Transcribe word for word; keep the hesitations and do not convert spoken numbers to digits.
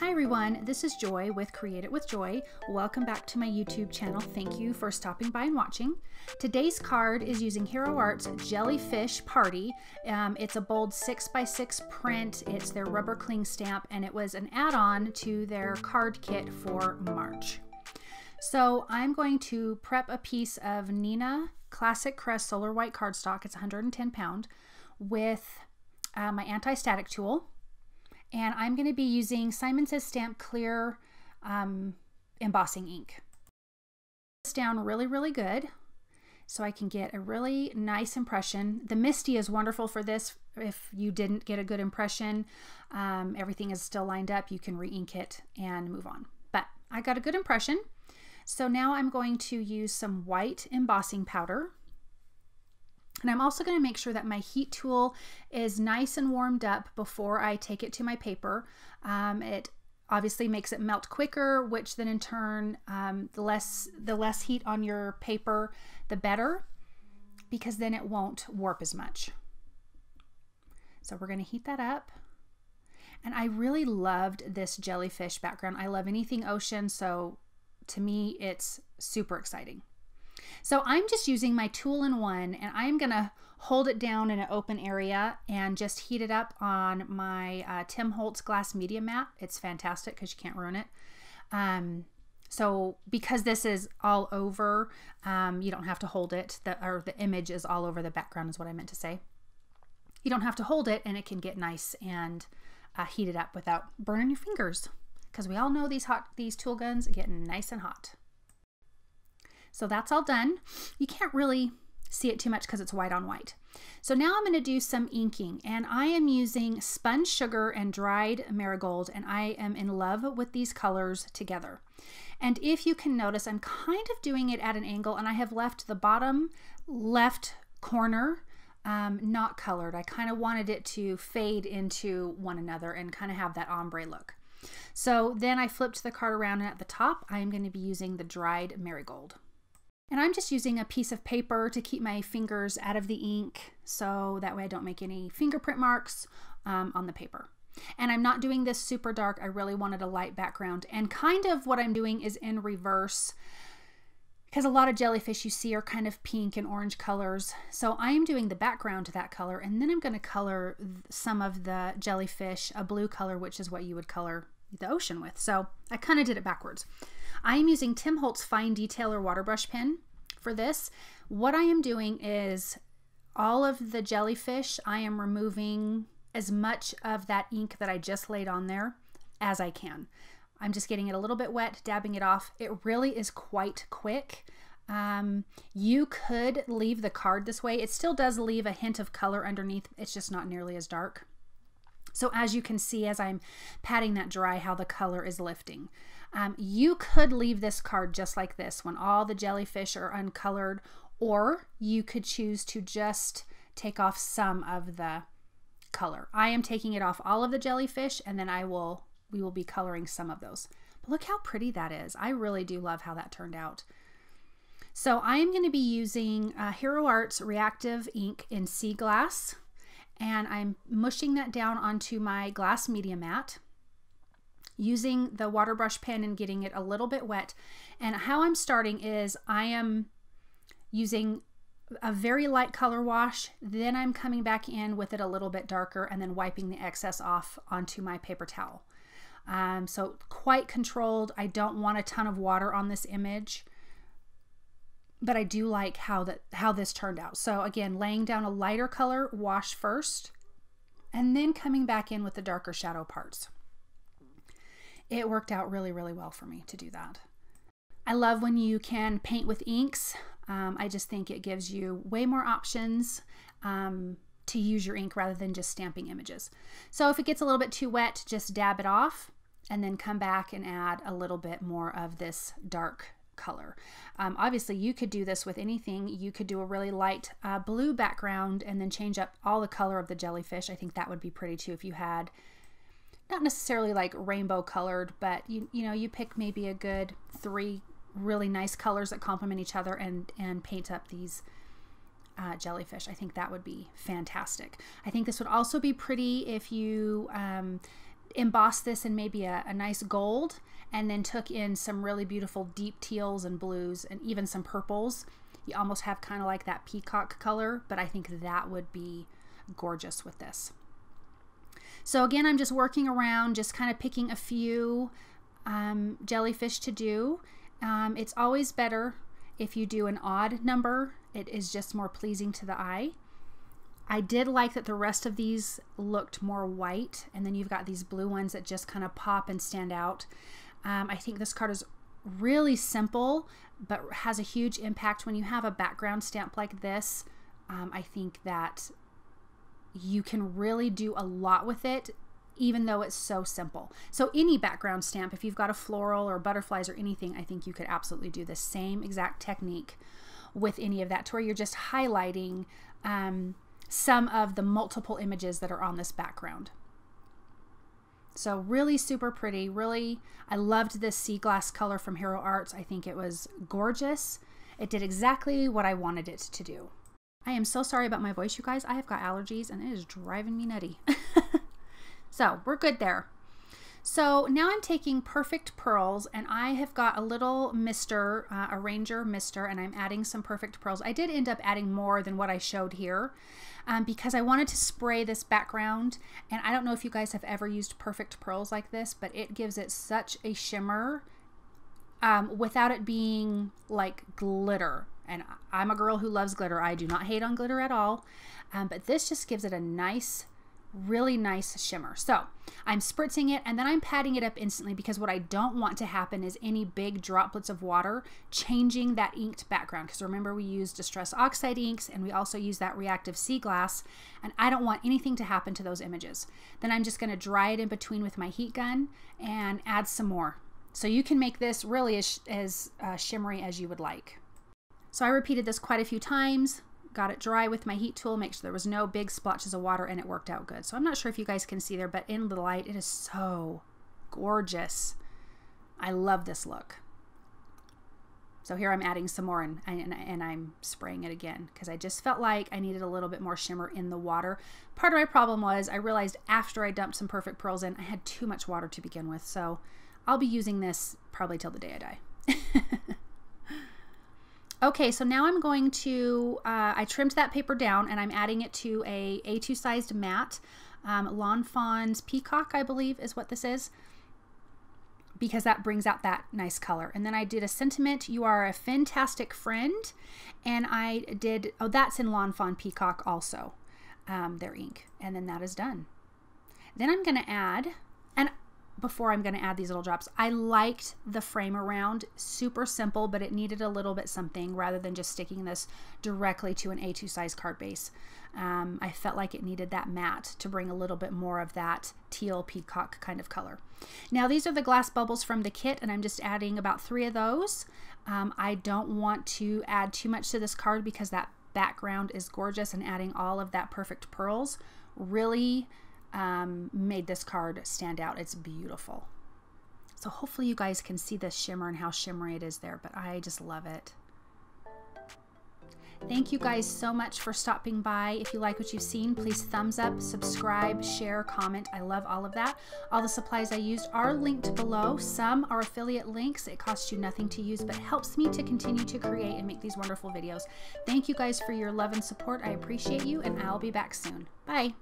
Hi everyone, this is Joy with Create It With Joy. Welcome back to my YouTube channel. Thank you for stopping by and watching. Today's card is using Hero Arts Jellyfish Party. Um, it's a bold six by six print. It's their rubber cling stamp and it was an add-on to their card kit for March. So I'm going to prep a piece of Neenah Classic Crest Solar White cardstock. It's one hundred ten pound with uh, my anti-static tool. And I'm going to be using Simon Says Stamp Clear um, embossing ink. This down really, really good so I can get a really nice impression. The Misti is wonderful for this. If you didn't get a good impression, um, everything is still lined up. You can re-ink it and move on. But I got a good impression. So now I'm going to use some white embossing powder. And I'm also going to make sure that my heat tool is nice and warmed up before I take it to my paper. Um, it obviously makes it melt quicker, which then in turn, um, the less the less heat on your paper, the better, because then it won't warp as much. So we're going to heat that up. And I really loved this jellyfish background. I love anything ocean, so to me, it's super exciting. So I'm just using my tool-in-one and I'm gonna hold it down in an open area and just heat it up on my uh, Tim Holtz glass media mat. It's fantastic because you can't ruin it. Um, so because this is all over, um, you don't have to hold it, the, or the image is all over the background is what I meant to say. You don't have to hold it and it can get nice and uh, heated up without burning your fingers, because we all know these, hot, these tool guns get nice and hot. So that's all done. You can't really see it too much because it's white on white. So now I'm going to do some inking, and I am using Spun Sugar and Dried Marigold, and I am in love with these colors together. And if you can notice, I'm kind of doing it at an angle, and I have left the bottom left corner um, not colored. I kind of wanted it to fade into one another and kind of have that ombre look. So then I flipped the card around, and at the top I am going to be using the Dried Marigold. And I'm just using a piece of paper to keep my fingers out of the ink so that way I don't make any fingerprint marks um, on the paper. And I'm not doing this super dark. I really wanted a light background. And kind of what I'm doing is in reverse, because a lot of jellyfish you see are kind of pink and orange colors. So I'm doing the background to that color, and then I'm going to color some of the jellyfish a blue color, which is what you would color the ocean with. So I kind of did it backwards. I am using Tim Holtz Fine Detailer Water Brush Pen for this. What I am doing is all of the jellyfish, I am removing as much of that ink that I just laid on there as I can. I'm just getting it a little bit wet, dabbing it off. It really is quite quick. Um, you could leave the card this way. It still does leave a hint of color underneath. It's just not nearly as dark. So as you can see, as I'm patting that dry, how the color is lifting. Um, you could leave this card just like this when all the jellyfish are uncolored, or you could choose to just take off some of the color. I am taking it off all of the jellyfish, and then I will, we will be coloring some of those. But look how pretty that is. I really do love how that turned out. So I am going to be using uh, Hero Arts Reactive Ink in Sea Glass. And I'm mushing that down onto my glass media mat using the water brush pen and getting it a little bit wet. And how I'm starting is I am using a very light color wash, then I'm coming back in with it a little bit darker and then wiping the excess off onto my paper towel. Um, so quite controlled. I don't want a ton of water on this image, but I do like how that how this turned out. So again, laying down a lighter color wash first and then coming back in with the darker shadow parts. It worked out really, really well for me to do that. I love when you can paint with inks. Um, I just think it gives you way more options um, to use your ink rather than just stamping images. So if it gets a little bit too wet, just dab it off and then come back and add a little bit more of this dark color. Um, obviously you could do this with anything. You could do a really light uh, blue background and then change up all the color of the jellyfish. I think that would be pretty too if you had not necessarily like rainbow colored, but you you know, you pick maybe a good three really nice colors that complement each other and and paint up these uh, jellyfish. I think that would be fantastic. I think this would also be pretty if you um, embossed this in maybe a, a nice gold, and then took in some really beautiful deep teals and blues and even some purples. You almost have kind of like that peacock color, but I think that would be gorgeous with this. So again, I'm just working around, just kind of picking a few um, jellyfish to do. Um, it's always better if you do an odd number. It is just more pleasing to the eye. I did like that the rest of these looked more white, and then you've got these blue ones that just kind of pop and stand out. Um, I think this card is really simple, but has a huge impact. When you have a background stamp like this, um, I think that you can really do a lot with it, even though it's so simple. So any background stamp, if you've got a floral or butterflies or anything, I think you could absolutely do the same exact technique with any of that, to where you're just highlighting um, some of the multiple images that are on this background. So really super pretty. Really, I loved this Sea Glass color from Hero Arts. I think it was gorgeous. It did exactly what I wanted it to do. I am so sorry about my voice, you guys. I have got allergies and it is driving me nutty. So we're good there. So now I'm taking Perfect Pearls, and I have got a little mister, uh, a Ranger Mister, and I'm adding some Perfect Pearls. I did end up adding more than what I showed here um, because I wanted to spray this background, and I don't know if you guys have ever used Perfect Pearls like this, but it gives it such a shimmer um, without it being like glitter. And I'm a girl who loves glitter. I do not hate on glitter at all, um, but this just gives it a nice, really nice shimmer. So I'm spritzing it, and then I'm patting it up instantly, because what I don't want to happen is any big droplets of water changing that inked background, because remember, we use Distress Oxide Inks, and we also use that reactive Sea Glass, and I don't want anything to happen to those images. Then I'm just going to dry it in between with my heat gun and add some more. So you can make this really as, as uh, shimmery as you would like. So I repeated this quite a few times, got it dry with my heat tool, make sure there was no big splotches of water, and it worked out good. So I'm not sure if you guys can see there, but in the light, it is so gorgeous. I love this look. So here I'm adding some more, and, and, and I'm spraying it again, because I just felt like I needed a little bit more shimmer in the water. Part of my problem was I realized after I dumped some Perfect Pearls in, I had too much water to begin with. So I'll be using this probably till the day I die. Okay, so now I'm going to, uh, I trimmed that paper down, and I'm adding it to a A two sized mat. Um, Lawn Fawn's Peacock, I believe, is what this is, because that brings out that nice color. And then I did a sentiment, "You are a fantastic friend," and I did, oh, that's in Lawn Fawn Peacock also, um, their ink. And then that is done. Then I'm going to add, and before I'm going to add these little drops, I liked the frame around, super simple, but it needed a little bit something rather than just sticking this directly to an A two size card base. Um, I felt like it needed that matte to bring a little bit more of that teal peacock kind of color. Now these are the glass bubbles from the kit, and I'm just adding about three of those. Um, I don't want to add too much to this card because that background is gorgeous, and adding all of that Perfect Pearls really Um, made this card stand out. It's beautiful. So hopefully you guys can see this shimmer and how shimmery it is there, but I just love it. Thank you guys so much for stopping by. If you like what you've seen, please thumbs up, subscribe, share, comment. I love all of that. All the supplies I used are linked below. Some are affiliate links. It costs you nothing to use, but helps me to continue to create and make these wonderful videos. Thank you guys for your love and support. I appreciate you, and I'll be back soon. Bye.